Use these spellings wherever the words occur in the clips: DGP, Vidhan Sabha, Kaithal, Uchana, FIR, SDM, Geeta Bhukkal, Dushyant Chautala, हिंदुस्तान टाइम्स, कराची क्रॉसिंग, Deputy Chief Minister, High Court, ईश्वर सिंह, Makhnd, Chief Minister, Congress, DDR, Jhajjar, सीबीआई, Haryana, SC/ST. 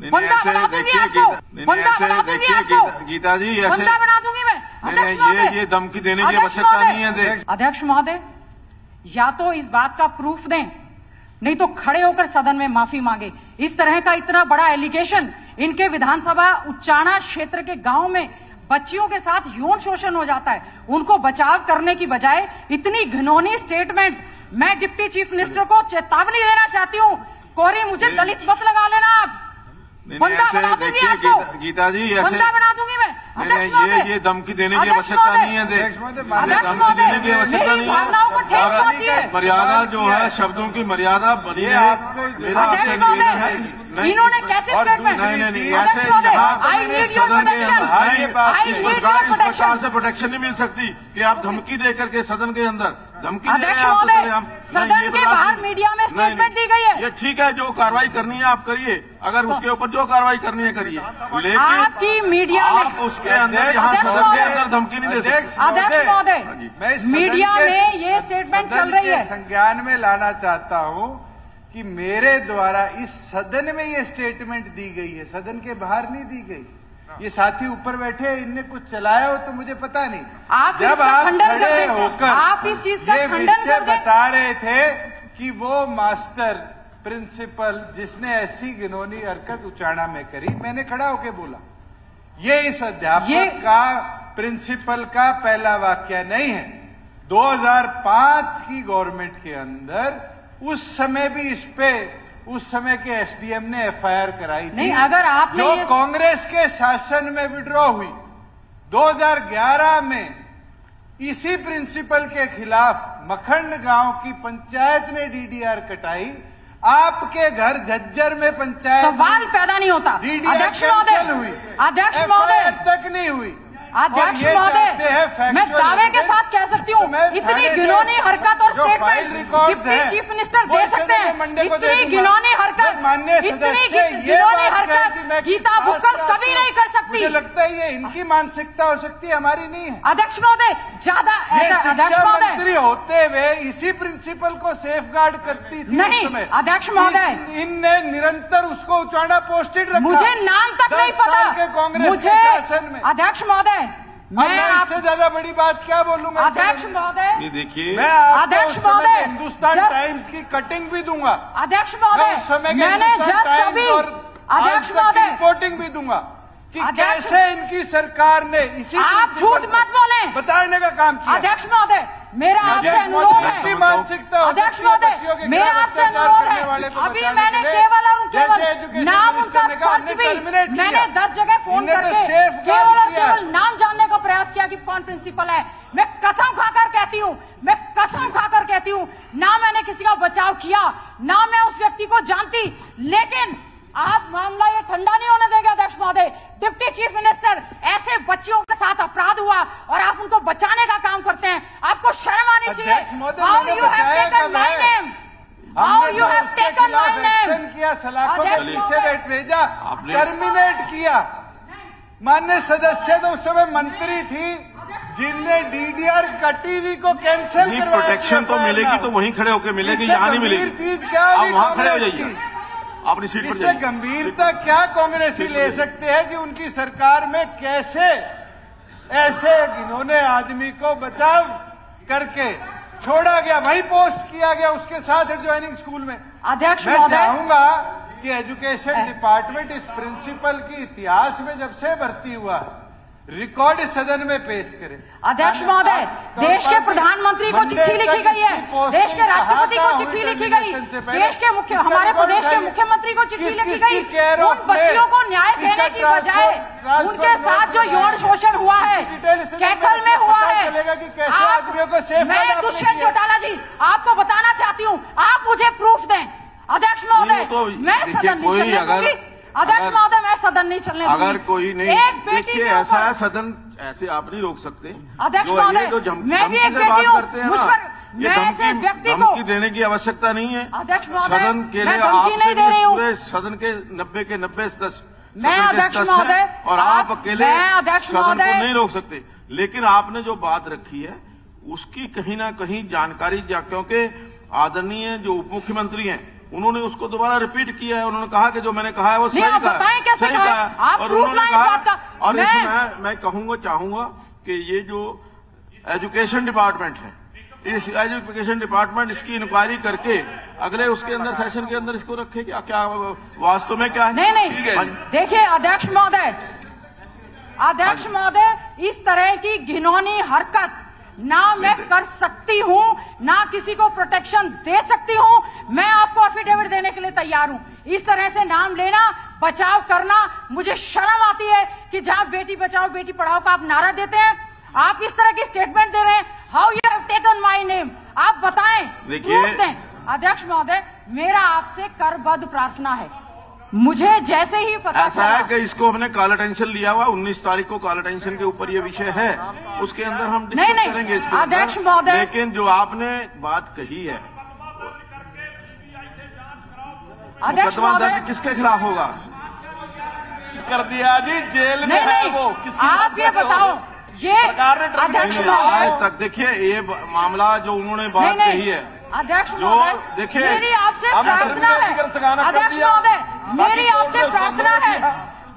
गीता जी ऐसे बना दूंगी मैं। ये धमकी देने की आवश्यकता नहीं है। अध्यक्ष महोदय, या तो इस बात का प्रूफ दें, नहीं तो खड़े होकर सदन में माफी मांगे। इस तरह का इतना बड़ा एलिगेशन, इनके विधानसभा उच्चाना क्षेत्र के गांव में बच्चियों के साथ यौन शोषण हो जाता है, उनको बचाव करने की बजाय इतनी घिनौनी स्टेटमेंट। मैं डिप्टी चीफ मिनिस्टर को चेतावनी देना चाहती हूँ, कोरी मुझे दलित मत लगा लेना आप। बंदा बना दूंगी आपको गीता जी, बंदा बना दूंगी मैं। ये धमकी देने की आवश्यकता नहीं है। धमकी देने की आवश्यकता नहीं है। मर्यादा जो है, शब्दों की मर्यादा बनी है। इन्होंने कैसे स्टेटमेंट सरकार से प्रोटेक्शन नहीं मिल सकती कि आप धमकी दे करके सदन के अंदर धमकी दे रहे हैं। सदन के बाहर मीडिया में स्टेटमेंट दी गई है। ये ठीक है, जो कार्रवाई करनी है आप करिए, अगर उसके ऊपर जो कार्रवाई करनी है करिए, लेकिन आपकी मीडिया आप उसके अंदर यहाँ सदन के अंदर धमकी नहीं दे सकते। अध्यक्ष महोदय, मीडिया में ये स्टेटमेंट चल रही है। संज्ञान में लाना चाहता हूँ कि मेरे द्वारा इस सदन में ये स्टेटमेंट दी गई है, सदन के बाहर नहीं दी गई। ये साथी ऊपर बैठे हैं, इनने कुछ चलाया हो तो मुझे पता नहीं। जब आप खड़े होकर आप इस चीज का खंडन कर बता रहे थे कि वो मास्टर प्रिंसिपल जिसने ऐसी घिनौनी हरकत उचाणा में करी, मैंने खड़ा होके बोला ये इस अध्यापक का प्रिंसिपल का पहला वाक्य नहीं है। 2005 की गवर्नमेंट के अंदर उस समय भी इस पे उस समय के एसडीएम ने एफआईआर कराई थी, नहीं अगर आपने जो कांग्रेस के शासन में विड्रॉ हुई। 2011 में इसी प्रिंसिपल के खिलाफ मखंड गांव की पंचायत ने डीडीआर कटाई। आपके घर झज्जर में पंचायत सवाल पैदा नहीं होता। डीडीआर कैंसिल हुई, एफआईआर तक नहीं हुई। अध्यक्ष महोदय, मैं दावे के साथ कह सकती हूँ, इतनी घिनौनी हरकत और स्टेटमेंट डिप्टी चीफ मिनिस्टर दे सकते हैं। इतनी घिनौनी हरकत, इतनी घिनौनी हरकत गीता भुक्कल कभी नहीं कर सकती। मुझे लगता है ये इनकी मानसिकता हो सकती है, हमारी नहीं है। अध्यक्ष महोदय, ज्यादा शिक्षा मंत्री होते हुए इसी प्रिंसिपल को सेफ गार्ड करती थी। नहीं अध्यक्ष महोदय, इनने निरंतर उसको उचाणा पोस्टेड रखा। मुझे नाम तक नहीं पता के कांग्रेस के शासन में। अध्यक्ष महोदय, मैं आपसे ज्यादा बड़ी बात क्या बोलूंगा अध्यक्ष महोदय। ये देखिए, मैं अध्यक्ष महोदय हिंदुस्तान टाइम्स की कटिंग भी दूंगा। अध्यक्ष महोदय, मैंने जस्ट अभी अध्यक्ष महोदय रिपोर्टिंग भी दूंगा कि कैसे इनकी सरकार ने इसी आप झूठ मत बोले बताने का काम किया। अध्यक्ष महोदय, मेरा आपसे अनुरोध है, मानसिकता अध्यक्ष महोदय मेरा आपसे अनुरोध है। अभी मैंने केवल और केवल नाम उनका सर्च भी मैंने 10 जगह फोन करके केवल और केवल नाम जानने का प्रयास किया कि कौन प्रिंसिपल है। मैं कसम खाकर कहती हूँ, मैं कसम खाकर कहती हूँ, ना मैंने किसी का बचाव किया, ना मैं उस व्यक्ति को जानती, लेकिन आप मामला ये ठंडा नहीं होने देंगे। अध्यक्ष महोदय, डिप्टी चीफ मिनिस्टर, ऐसे बच्चियों के साथ अपराध हुआ और आप उनको बचाने का काम करते हैं। आपको शर्म आनी चाहिए। किया सलाखों के नीचे बैठ भेजा, टर्मिनेट किया। माननीय सदस्य तो उस समय मंत्री थी जिनने डीडीआर का टीवी को कैंसिल करवाया। प्रोटेक्शन तो मिलेगी तो वहीं खड़े होकर मिलेगी, यहाँ नहीं मिलेगी। चीज क्या होगी, वहाँ खड़े हो जाइए। इससे गंभीरता क्या कांग्रेसी ले सकते हैं कि उनकी सरकार में कैसे ऐसे इन्होंने आदमी को बचाव करके छोड़ा गया, वही पोस्ट किया गया उसके साथ ज्वाइनिंग स्कूल में। अध्यक्ष मैं चाहूंगा कि एजुकेशन डिपार्टमेंट इस प्रिंसिपल की इतिहास में जब से भर्ती हुआ रिकॉर्ड सदन में पेश करें। अध्यक्ष महोदय, देश के प्रधानमंत्री को चिट्ठी लिखी गई है, देश के राष्ट्रपति को चिट्ठी लिखी गई, देश के मुख्य हमारे प्रदेश के मुख्यमंत्री को चिट्ठी लिखी गई। उन बच्चियों को न्याय देने की बजाय उनके साथ जो यौन शोषण हुआ है, कैथल में हुआ है, मैं दुष्यंत चौटाला जी आपको बताना चाहती हूँ, आप मुझे प्रूफ दें। अध्यक्ष महोदय, मैं सदन में अध्यक्ष महोदय मैं सदन नहीं चलने दूंगी। अगर कोई नहीं एक बेटी ऐसा है, सदन ऐसे आप नहीं रोक सकते। अध्यक्ष महोदय, मैं भी एक बेटी हूँ, मुझ पर मैं ऐसे व्यक्ति को देने की आवश्यकता नहीं है। अध्यक्ष महोदय, सदन के लिए आपने दे रही हूँ, सदन के 90 के 90 सदस्य मैं अध्यक्ष महोदय और आप अकेले सदन को नहीं रोक सकते। लेकिन आपने जो बात रखी है उसकी कहीं ना कहीं जानकारी, क्योंकि आदरणीय जो उप मुख्यमंत्री हैं उन्होंने उसको दोबारा रिपीट किया है। उन्होंने कहा कि जो मैंने कहा है वो सही कहा, सही कहा। और उन्होंने कहा, और इसमें मैं कहूंगा चाहूंगा कि ये जो एजुकेशन डिपार्टमेंट है, इस एजुकेशन डिपार्टमेंट इसकी इंक्वायरी करके अगले उसके अंदर सेशन के अंदर इसको रखे क्या क्या वास्तव में क्या है। नहीं नहीं, देखिए अध्यक्ष महोदय, अध्यक्ष महोदय, इस तरह की घिनौनी हरकत ना मैं कर सकती हूँ, ना किसी को प्रोटेक्शन दे सकती हूँ। मैं आपको एफिडेविट देने के लिए तैयार हूँ। इस तरह से नाम लेना, बचाव करना, मुझे शर्म आती है कि जहाँ बेटी बचाओ बेटी पढ़ाओ का आप नारा देते हैं, आप इस तरह की स्टेटमेंट दे रहे हैं। How you have taken my name, आप बताएं, प्रूफ दें। अध्यक्ष महोदय, मेरा आपसे करबद्ध प्रार्थना है। मुझे जैसे ही पता ऐसा है कि इसको हमने काला टेंशन लिया हुआ, 19 तारीख को काला टेंशन के ऊपर ये विषय है, उसके अंदर हम डिस्कस करेंगे इसको। अध्यक्ष महोदय, लेकिन जो आपने बात कही है, मुकदमा दर्ज किसके खिलाफ होगा? कर दिया जी, जेल में है वो। आप ये बताओ, ये अध्यक्ष महोदय तक देखिए ये मामला जो उन्होंने बात कही है, अध्यक्ष महोदय देखिए मेरी आपसे प्रार्थना है, अध्यक्ष महोदय मेरी आपसे प्रार्थना है,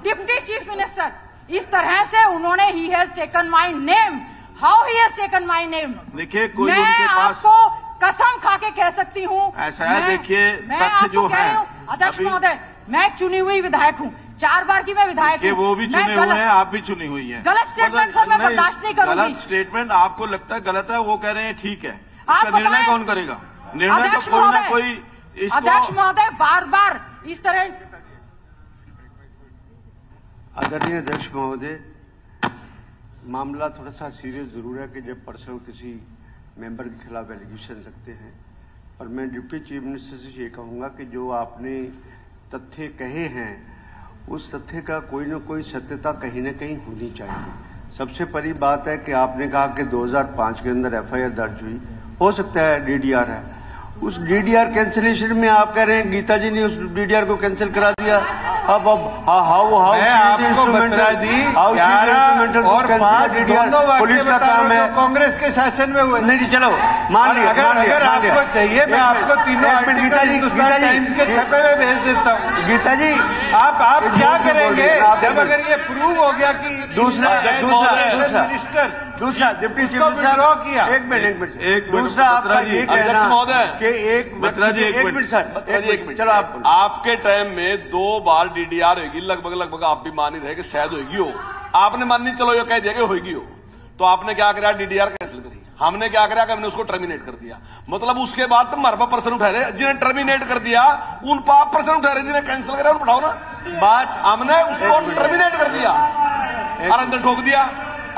डिप्टी चीफ मिनिस्टर इस तरह से उन्होंने he has taken my name, how he has taken my name. देखिए कोई उनके पास, मैं आपको कसम खा के कह सकती हूँ ऐसा है। देखिए तथ्य जो है, अध्यक्ष महोदय मैं चुनी हुई विधायक हूँ, 4 बार की मैं विधायक हूँ, वो भी चुने हुए हैं, आप भी चुनी हुई हैं। गलत स्टेटमेंट सर मैं बर्दाश्त नहीं करूँगी। गलत स्टेटमेंट आपको लगता है गलत है, वो कह रहे हैं ठीक है, इसका निर्णय कौन करेगा? निर्णय तो कोई ना कोई। अध्यक्ष महोदय बार बार इस तरह, आदरणीय अध्यक्ष महोदय, मामला थोड़ा सा सीरियस जरूर है कि जब पर्सनल किसी मेंबर के खिलाफ एलिगेशन लगते हैं, पर मैं डिप्टी चीफ मिनिस्टर से ये कहूंगा कि जो आपने तथ्य कहे हैं उस तथ्य का कोई ना कोई सत्यता कहीं ना कहीं होनी चाहिए। सबसे बड़ी बात है कि आपने कहा कि 2005 के अंदर FIR दर्ज हुई, हो सकता है DDR है, उस DDR कैंसिलेशन में आप कह रहे हैं गीता जी ने उस DDR को कैंसिल करा दिया। अब पुलिस का काम है, कांग्रेस के शासन में हुए नहीं, चलो मान लिया। अगर आपको चाहिए मैं आपको तीनों हिंदुस्तान टाइम्स के छपे में भेज देता हूँ। गीता जी आप क्या करेंगे जब अगर ये प्रूव हो गया कि दूसरा डिप्टी चीफ मिनिस्टर किया, एक मिनट दूसरा आपका ये कहना महोदय कि एक मिनट चलो आपके टाइम में 2 बार DDR होगी, लगभग आप भी मान ही रहे कि शायद होगी हो, आपने माननी, चलो ये कह दिया कि होगी हो, तो आपने क्या करा? DDR कैंसिल करी। हमने क्या करा कि हमने उसको टर्मिनेट कर दिया। मतलब उसके बाद तुम हर पर पर्सन उठा रहे, जिन्हें टर्मिनेट कर दिया उन पर आप पर्सन उठा रहे, जिन्हें कैंसिल करा उन उठाओ ना। बात हमने उसको टर्मिनेट कर दिया और अंदर ठोक दिया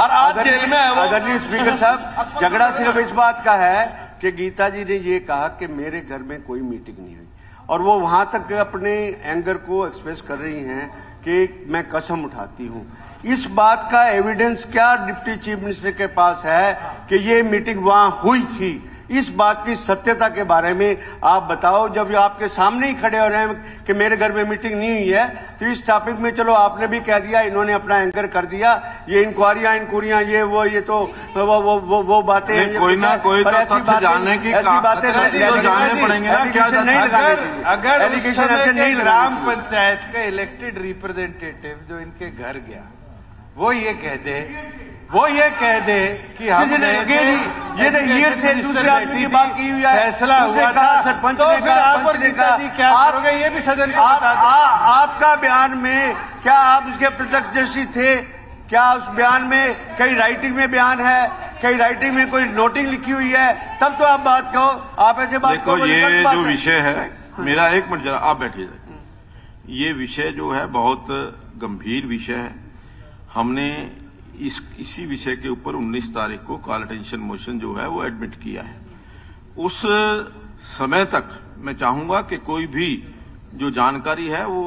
और आज जेल में है वो। आदरणीय स्पीकर साहब, झगड़ा सिर्फ इस बात का है कि गीता जी ने ये कहा कि मेरे घर में कोई मीटिंग नहीं हुई, और वो वहां तक अपने एंगर को एक्सप्रेस कर रही हैं कि मैं कसम उठाती हूं। इस बात का एविडेंस क्या डिप्टी चीफ मिनिस्टर के पास है कि ये मीटिंग वहां हुई थी? इस बात की सत्यता के बारे में आप बताओ। जब आपके सामने ही खड़े हो रहे हैं कि मेरे घर में मीटिंग नहीं हुई है, तो इस टॉपिक में चलो आपने भी कह दिया, इन्होंने अपना एंकर कर दिया, ये इंक्वायरियां ये वो, ये तो वो बातें हैं, कोई ना कोई तो जानने की ऐसी बातें नहीं। अगर ग्राम पंचायत के इलेक्टेड रिप्रेजेंटेटिव जो इनके घर गया वो ये कह दे कि हमने ये हीर से दूसरे आदमी की बात की हुई है, फैसला हुआ था, सरपंच ने कहा, आप ने कहा, आप हो गए, ये भी सदन को बता दो। आपका बयान में क्या आप उसके प्रत्यक्षदर्शी थे? क्या उस बयान में कई राइटिंग में बयान है, कई राइटिंग में कोई नोटिंग लिखी हुई है, तब तो आप बात कहो। आप ऐसे बात करो। ये जो विषय है मेरा, एक मिनट जरा आप बैठिए, ये विषय जो है बहुत गंभीर विषय है। हमने इसी विषय के ऊपर 19 तारीख को काल अटेंशन मोशन जो है वो एडमिट किया है। उस समय तक मैं चाहूंगा कि कोई भी जो जानकारी है वो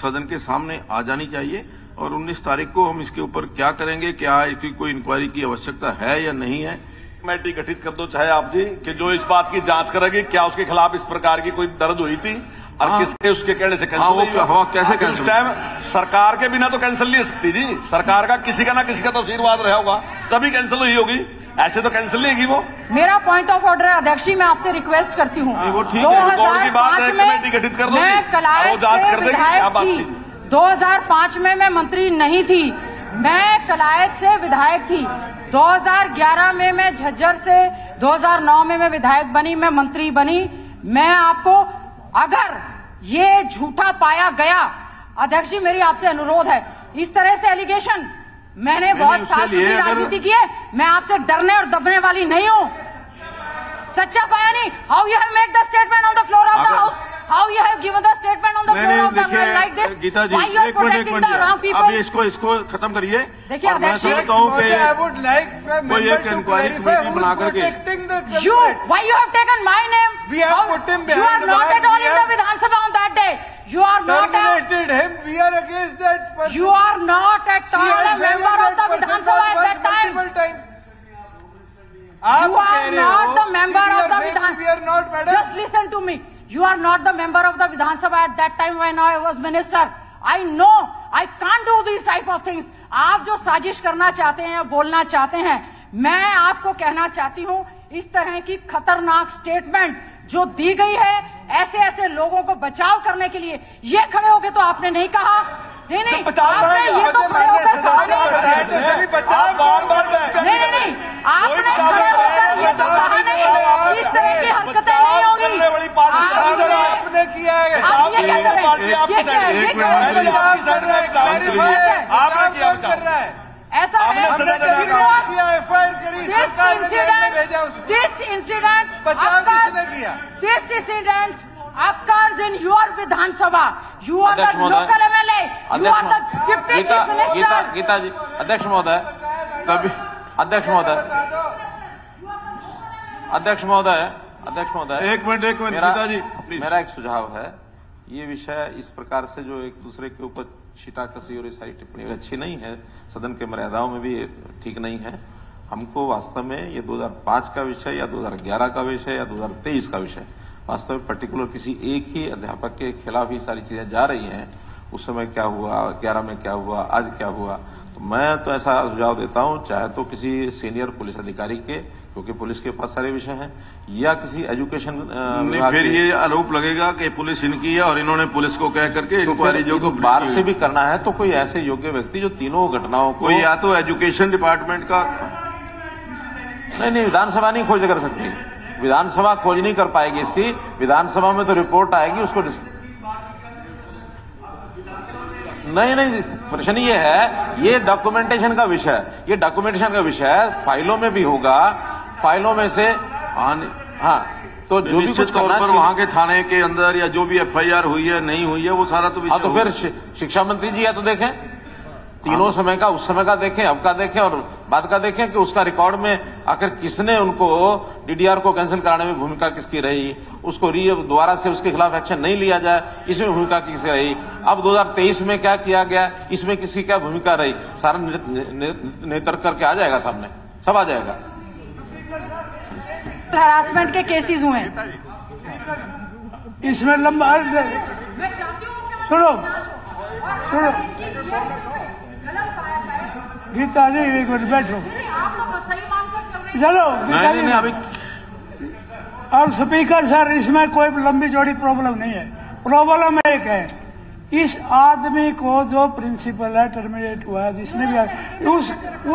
सदन के सामने आ जानी चाहिए, और 19 तारीख को हम इसके ऊपर क्या करेंगे, क्या इसकी कोई इंक्वायरी की आवश्यकता है या नहीं है। कमेटी गठित कर दो चाहे आप जी, कि जो इस बात की जांच करेगी क्या उसके खिलाफ इस प्रकार की कोई दर्ज हुई थी और किसके उसके कहने से कैंसिल कैसे। उस टाइम सरकार के बिना तो कैंसिल नहीं हो सकती जी, सरकार का किसी का ना किसी का तो आशीर्वाद रहा होगा तभी कैंसिल हुई होगी। ऐसे तो कैंसिल नहीं की वो। मेरा पॉइंट ऑफ ऑर्डर है अध्यक्ष जी, मैं आपसे रिक्वेस्ट करती हूँ 2005 में मैं कलायत से विधायक थी, 2005 में मैं मंत्री नहीं थी, मैं कलायत से विधायक थी, 2011 में मैं झज्जर से, 2009 में मैं विधायक बनी, मैं मंत्री बनी। मैं आपको अगर ये झूठा पाया गया अध्यक्ष जी, मेरी आपसे अनुरोध है, इस तरह से एलिगेशन मैंने बहुत साल से राजनीति की है, मैं आपसे डरने और दबने वाली नहीं हूँ। सच्चा पाया नहीं। How you have made the statement on the floor of the house, how you have given the statement on the floor of the house like this, Geeta ji एक मिनट, अभी इसको खत्म करिए। देखिए अध्यक्ष जी, I would like inquiry committee बना करके, you why you have taken my name, we have put him behind, you are not at all in the Vidhan Sabha on that day, you are not terminated him, we are against that person, you are not at all a member of the Vidhan Sabha at that time, you are not the member of the Vidhan, we are not madam, just listen to me, you are not the member of the Vidhan Sabha at that time when I was minister, I know I can't do these type of things। आप जो साजिश करना चाहते हैं या बोलना चाहते हैं, मैं आपको कहना चाहती हूँ इस तरह की खतरनाक स्टेटमेंट जो दी गई है ऐसे ऐसे लोगों को बचाव करने के लिए, ये खड़े होके तो आपने नहीं कहा, नहीं आपने ये तो खड़े होकर कहा नहीं, आपने खड़े होकर ये तो कहा नहीं, इस तरह की हरकतें नहीं होगी। आपने किया है, आप ये क्या कर रहे हैं, ऐसा this incident occurs in your Vidhan Sabha, you are the local MLA, you are the deputy chief minister. Geeta ji, अध्यक्ष महोदय, तभी अध्यक्ष महोदय एक मिनट गीता जी, मेरा एक सुझाव है, ये विषय इस प्रकार से जो एक दूसरे के ऊपर छीटाकसी और ये सारी टिप्पणी अच्छी नहीं है, सदन के मर्यादाओं में भी ये ठीक नहीं है। हमको वास्तव में ये 2005 का विषय या 2011 का विषय या 2023 का विषय, वास्तव में पर्टिकुलर किसी एक ही अध्यापक के खिलाफ ही सारी चीजें जा रही हैं। उस समय क्या हुआ, 11 में क्या हुआ, आज क्या हुआ, तो मैं तो ऐसा सुझाव देता हूं, चाहे तो किसी सीनियर पुलिस अधिकारी के, क्योंकि पुलिस के पास सारे विषय हैं, या किसी एजुकेशन विभाग, फिर ये आरोप लगेगा कि पुलिस इनकी है और इन्होंने पुलिस को कह करके इंक्वायरी जो बाहर से भी करना है, तो कोई ऐसे योग्य व्यक्ति जो तीनों घटनाओं को, या तो एजुकेशन डिपार्टमेंट का नहीं विधानसभा नहीं खोज कर सकती, विधानसभा खोज नहीं कर पाएगी इसकी, विधानसभा में तो रिपोर्ट आएगी, उसको नहीं प्रश्न ये है, ये डॉक्यूमेंटेशन का विषय, ये डॉक्यूमेंटेशन का विषय फाइलों में भी होगा, फाइलों में से हाँ तो जो भी कुछ तौर पर वहां के थाने के अंदर या जो भी एफआईआर हुई है नहीं हुई है वो सारा तो विषय। तो फिर शिक्षा मंत्री जी है तो देखें तीनों समय का, उस समय का देखें, अब का देखें और बाद का देखें कि उसका रिकॉर्ड में आखिर किसने उनको डीडीआर को कैंसिल कराने में भूमिका किसकी रही, उसको दोबारा से उसके खिलाफ एक्शन नहीं लिया जाए इसमें भूमिका किसकी रही, अब 2023 में क्या किया गया इसमें किसकी क्या भूमिका रही, सारा नेतृत्व करके आ जाएगा सामने, सब आ जाएगा। हरासमेंट के केसेज हुए इसमें लंबा, सुनो गीता जी एक मिनट बैठो, चलो गीता जी, अब स्पीकर सर इसमें कोई लंबी चौड़ी प्रॉब्लम नहीं है, प्रॉब्लम एक है, इस आदमी को जो प्रिंसिपल है टर्मिनेट हुआ है जिसने भी,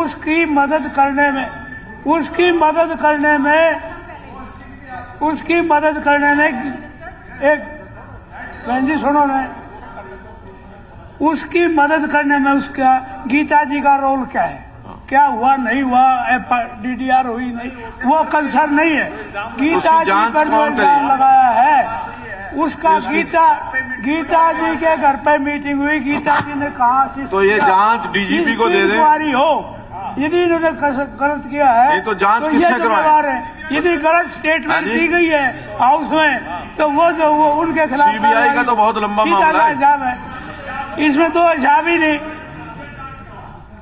उसकी मदद करने में एक बहन जी सुनो ना, उसकी मदद करने में उसका गीता जी का रोल क्या है, क्या हुआ नहीं हुआ, डीडीआर हुई नहीं, वो कंसर्न नहीं है, गीता जी पर जो इल्जाम लगाया है उसका, गीता जी के घर पे मीटिंग हुई, गीता जी ने कहा तो ये जांच डीजीपी को दे दें हो, यदि इन्होंने गलत किया है ये तो जांच किससे करवाएं, यदि गलत स्टेटमेंट दी गई है हाउस में तो वो उनके खिलाफ सीबीआई का तो बहुत लंबा मामला है, इसमें तो हिसाब ही नहीं।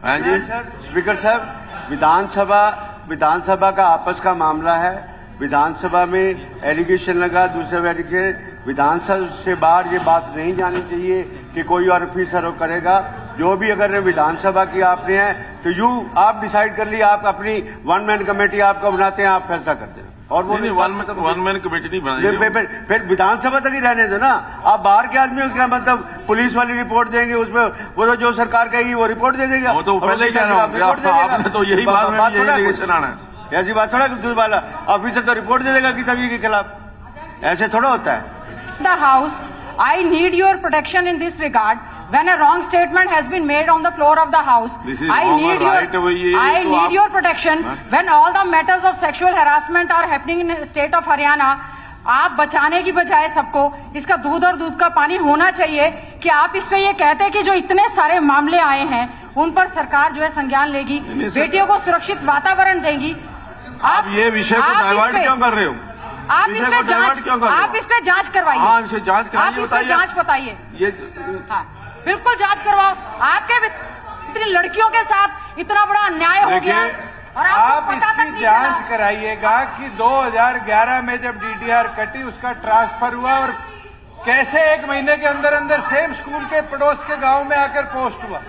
हाँ जी स्पीकर साहब, विधानसभा का आपस का मामला है, विधानसभा में एलिगेशन लगा, दूसरे एलिगेशन, विधानसभा से बाहर ये बात नहीं जानी चाहिए कि कोई और ऑफिसर करेगा, जो भी अगर विधानसभा की आपने है तो आप डिसाइड कर लिए, आप अपनी वन मैन कमेटी आपका बनाते हैं, आप फैसला करते हैं। और वो वन मैन कमेटी नहीं बनाई, फिर विधानसभा तक ही रहने दो ना। आप बाहर के आदमी क्या मतलब पुलिस वाली रिपोर्ट देंगे, उसमें वो तो जो सरकार कहेगी वो रिपोर्ट दे देगा। ऐसी बात थोड़ा वाला ऑफिसर तो रिपोर्ट दे देगा गीता जी के खिलाफ, ऐसे थोड़ा होता है। The house I need your protection in this regard. When a wrong statement has been made on the floor of the house, I need your protection. When all the matters of sexual harassment are happening in the state of Haryana, आप बचाने की बजाय सबको इसका दूध और दूध का पानी होना चाहिए कि आप इसमें ये कहते हैं कि जो इतने सारे मामले आए हैं उन पर सरकार जो है संज्ञान लेगी, बेटियों को सुरक्षित वातावरण देगी। आप ये विषय को डाइवर्ट क्यों कर रहे हो? आप इस पे जांच करवाइए। हाँ, इसे जांच करवाइए। आप इस पे जांच बताइए। ये हाँ, बिल्कुल जांच करवाओ। आपके इतनी लड़कियों के साथ इतना बड़ा अन्याय हो गया और आप इसकी जांच कराइएगा कि 2011 में जब डीडीआर कटी उसका ट्रांसफर हुआ और कैसे एक महीने के अंदर अंदर सेम स्कूल के पड़ोस के गाँव में आकर पोस्ट हुआ।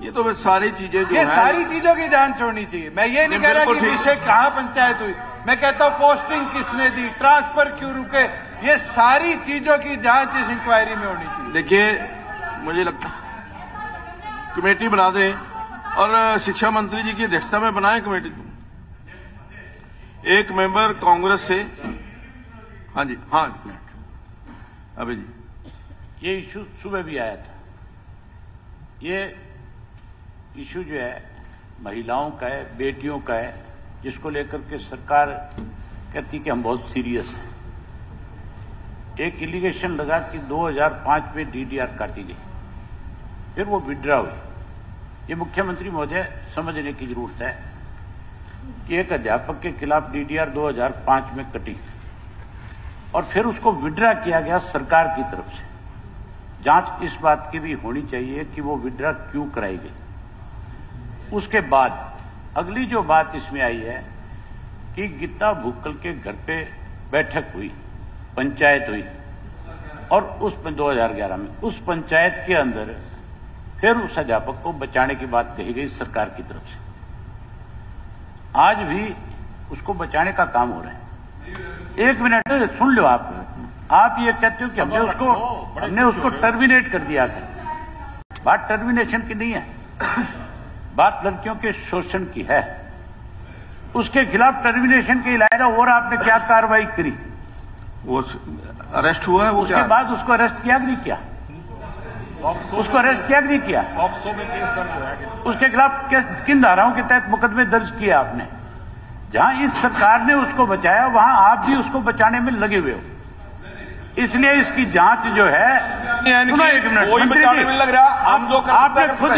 ये तो सारी चीजें, ये सारी चीजों की जांच होनी चाहिए। मैं ये नहीं कह रहा कि विषय कहाँ पंचायत हुई, मैं कहता हूँ पोस्टिंग किसने दी, ट्रांसफर क्यों रुके, ये सारी चीजों की जांच इस इंक्वायरी में होनी चाहिए। देखिए, मुझे लगता है कमेटी बना दें और शिक्षा मंत्री जी की अध्यक्षता में बनाएं कमेटी को, एक मेंबर कांग्रेस से। हाँ जी, हाँ अभी जी ये इश्यू सुबह भी आया था। ये इश्यू जो है महिलाओं का है, बेटियों का है, जिसको लेकर के सरकार कहती कि हम बहुत सीरियस हैं। एक एलिगेशन लगा कि 2005 में डीडीआर काटी गई, फिर वो विड्रा हुई। ये मुख्यमंत्री महोदय समझने की जरूरत है कि एक अध्यापक के खिलाफ डीडीआर 2005 में कटी और फिर उसको विड्रा किया गया सरकार की तरफ से। जांच इस बात की भी होनी चाहिए कि वो विड्रा क्यों कराई गई। उसके बाद अगली जो बात इसमें आई है कि गीता भुक्कल के घर पे बैठक हुई, पंचायत हुई और उसमें 2011 में उस पंचायत के अंदर फिर उस अध्यापक को बचाने की बात कही गई सरकार की तरफ से। आज भी उसको बचाने का काम हो रहा है। एक मिनट सुन लो, आप ये कहते हो कि हमने उसको टर्मिनेट कर दिया। बात टर्मिनेशन की नहीं है, बात लड़कियों के शोषण की है। उसके खिलाफ टर्मिनेशन के इलावा और आपने क्या कार्रवाई करी? वो अरेस्ट हुआ है, वो उसके बाद उसको अरेस्ट किया कि नहीं किया? उसको अरेस्ट किया कि नहीं किया? उसके खिलाफ किन धाराओं के तहत मुकदमे दर्ज किए आपने? जहां इस सरकार ने उसको बचाया वहां आप भी उसको बचाने में लगे हुए हो। इसलिए इसकी जांच जो है, कोई बचाने में लग रहा, हम जो कर खुद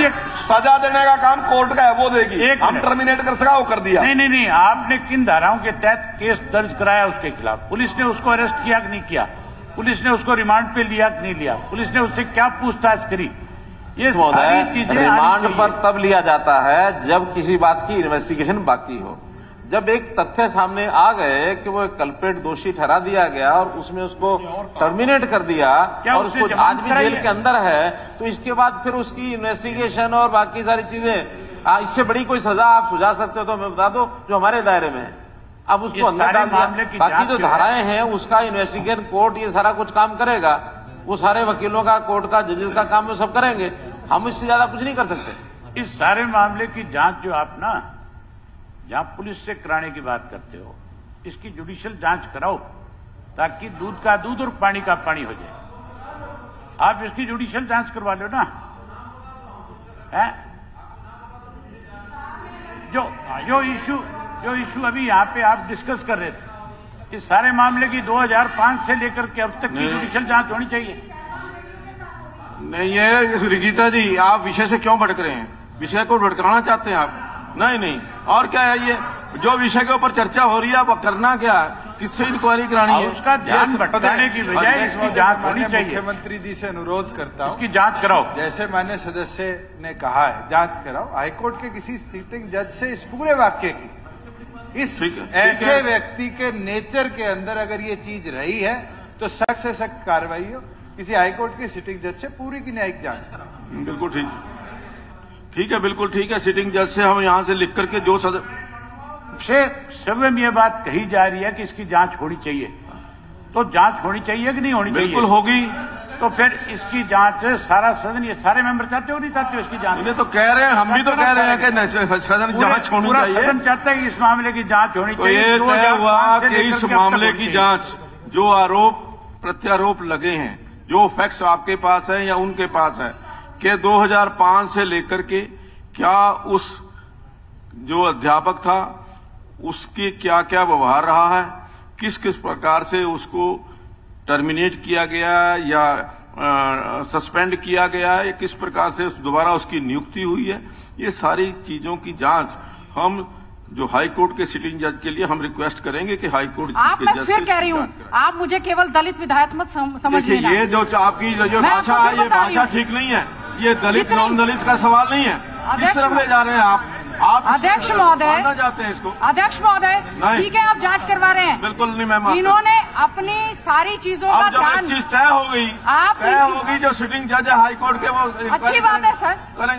सजा देने का काम कोर्ट का है वो देगी, हम टर्मिनेट कर सका वो कर दिया। नहीं, आपने किन धाराओं के तहत केस दर्ज कराया उसके खिलाफ? पुलिस ने उसको अरेस्ट किया कि नहीं किया? पुलिस ने उसको रिमांड पे लिया कि नहीं लिया? पुलिस ने उससे क्या पूछताछ करी? ये सारी चीजें। रिमांड पर तब लिया जाता है जब किसी बात की इन्वेस्टिगेशन बाकी हो। जब एक तथ्य सामने आ गए कि वो कल्प्रेट दोषी ठहरा दिया गया और उसमें उसको टर्मिनेट कर दिया और उसको आज भी जेल के अंदर है, तो इसके बाद फिर उसकी इन्वेस्टिगेशन और बाकी सारी चीजें, इससे बड़ी कोई सजा आप सुझा सकते हो तो हमें बता दो जो हमारे दायरे में है। अब उसको अंदर डाल दिया, बाकी जो धाराएं हैं उसका इन्वेस्टिगेशन कोर्ट ये सारा कुछ काम करेगा। वो सारे वकीलों का, कोर्ट का, जजेस का काम वो सब करेंगे, हम इससे ज्यादा कुछ नहीं कर सकते। इस सारे मामले की जांच जो आप ना जहां पुलिस से कराने की बात करते हो, इसकी जुडिशियल जांच कराओ ताकि दूध का दूध और पानी का पानी हो जाए। आप इसकी जुडिशियल जांच करवा लो ना। है जो इश्यू अभी यहां पे आप डिस्कस कर रहे थे, इस सारे मामले की 2005 से लेकर के अब तक की जुडिशियल जांच होनी चाहिए। नहीं है रिगीता जी, आप विषय से क्यों भटक रहे हैं? विषय को भटकाना चाहते हैं आप? नहीं, और क्या है, ये जो विषय के ऊपर चर्चा हो रही है वो करना क्या, किससे इंक्वायरी करानी है, उसका ध्यान भटकाने की बजाय इसकी जांच होनी चाहिए। मुख्यमंत्री जी से अनुरोध करता हूं इसकी जांच कराओ। जैसे माननीय सदस्य ने कहा है जांच कराओ। हाईकोर्ट के किसी सिटिंग जज से इस पूरे वाक्य की, इस ऐसे व्यक्ति के नेचर के अंदर अगर ये चीज रही है तो सख्त से सख्त कार्रवाई हो। किसी हाईकोर्ट के सिटिंग जज से पूरी की न्यायिक जांच कराओ। बिल्कुल ठीक, ठीक है, बिल्कुल ठीक है। सिटिंग जज से हम यहां से लिख करके जो सदस्य ये बात कही जा रही है कि इसकी जांच होनी चाहिए, तो जांच होनी चाहिए कि नहीं होनी चाहिए? बिल्कुल होगी। तो फिर इसकी जांच सारा सदन, ये सारे मेंबर चाहते हो नहीं चाहते हो इसकी जांच? ये तो कह रहे हैं, हम भी तो कह रहे हैं कि सदन जांच होनी चाहिए, पूरा सदन चाहता है कि इस मामले की जांच होनी चाहिए। तो यह हुआ कि इस मामले की जांच, जो आरोप प्रत्यारोप लगे हैं, जो फैक्ट्स आपके पास है या उनके पास है, कि 2005 से लेकर के क्या उस जो अध्यापक था उसके क्या क्या व्यवहार रहा है, किस किस प्रकार से उसको टर्मिनेट किया गया या सस्पेंड किया गया या किस प्रकार से दोबारा उसकी नियुक्ति हुई है, ये सारी चीजों की जांच हम जो हाई कोर्ट के सिटिंग जज के लिए हम रिक्वेस्ट करेंगे कि हाई कोर्ट के जज से कह रही हूं। आप मुझे केवल दलित विधायक मत समझ लेना। ये जो आपकी जो भाषा है, ये भाषा ठीक नहीं है। ये दलित नॉन दलित का सवाल नहीं है, किस तरफ ले जा रहे हैं आप अध्यक्ष महोदय? जाते हैं इसको अध्यक्ष महोदय, ठीक है, आप जांच करवा रहे हैं? बिल्कुल नहीं मैम, इन्होंने अपनी सारी चीजों का ध्यान, चीज तय हो गई, आप तय होगी जो सिटिंग जज है हाई कोर्ट के, वो अच्छी बात है सर,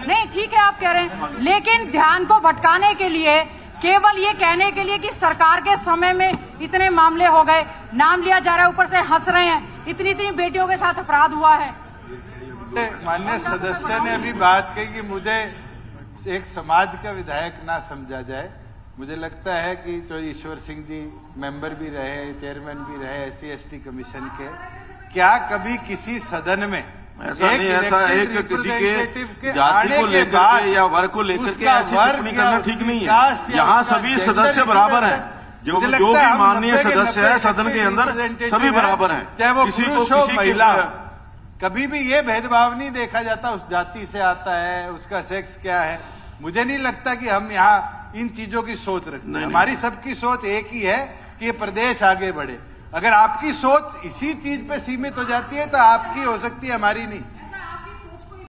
नहीं ठीक है आप कह रहे हैं, लेकिन ध्यान को भटकाने के लिए, केवल ये कहने के लिए कि सरकार के समय में इतने मामले हो गए, नाम लिया जा रहा है, ऊपर से हंस रहे हैं, इतनी इतनी बेटियों के साथ अपराध हुआ है। माननीय सदस्य ने अभी बात कही कि मुझे एक समाज का विधायक ना समझा जाए। मुझे लगता है कि जो ईश्वर सिंह जी मेंबर भी रहे, चेयरमैन भी रहे SC/ST कमीशन के, क्या कभी किसी सदन में ऐसा नहीं, ऐसा एक किसी के जाति को लेकर या वर्ग को लेकर के ऐसी टिप्पणी करना ठीक नहीं है। यहाँ सभी सदस्य बराबर हैं, जो जो भी माननीय सदस्य है सदन के अंदर सभी बराबर हैं, चाहे वो पुरुष हो महिला, कभी भी ये भेदभाव नहीं देखा जाता उस जाति से आता है, उसका सेक्स क्या है। मुझे नहीं लगता कि हम यहाँ इन चीजों की सोच रखते हैं। हमारी सबकी सोच एक ही है कि प्रदेश आगे बढ़े। अगर आपकी सोच इसी चीज पे सीमित हो जाती है तो आपकी हो सकती है, हमारी नहीं।